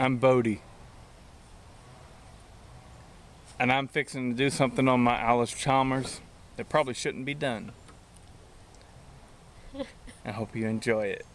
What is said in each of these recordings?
I'm Bodie, and I'm fixing to do something on my Allis-Chalmers that probably shouldn't be done. I hope you enjoy it.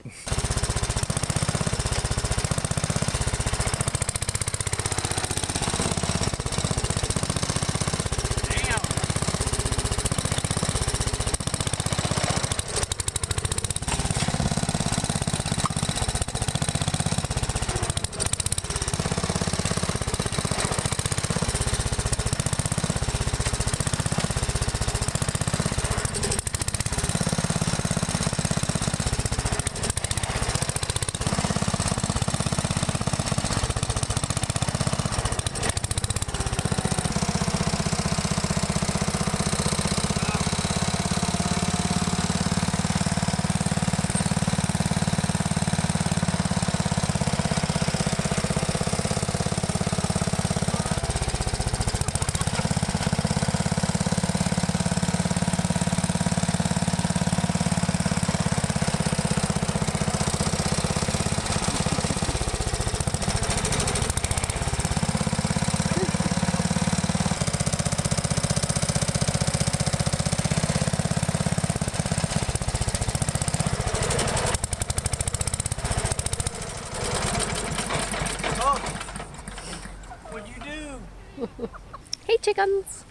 Hey chickens!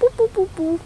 Boop boop boop boop.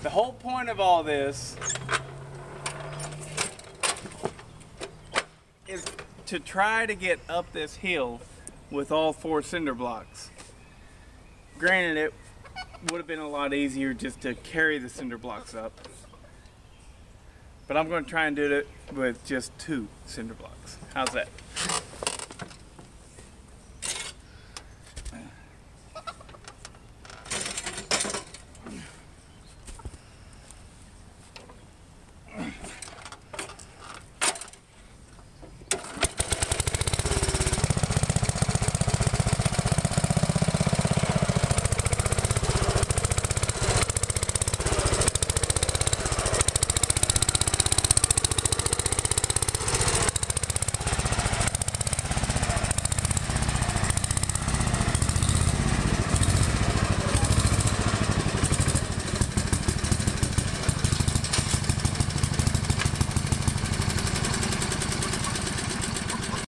The whole point of all this is to try to get up this hill with all four cinder blocks. Granted, it would have been a lot easier just to carry the cinder blocks up, but I'm going to try and do it with just two cinder blocks. How's that?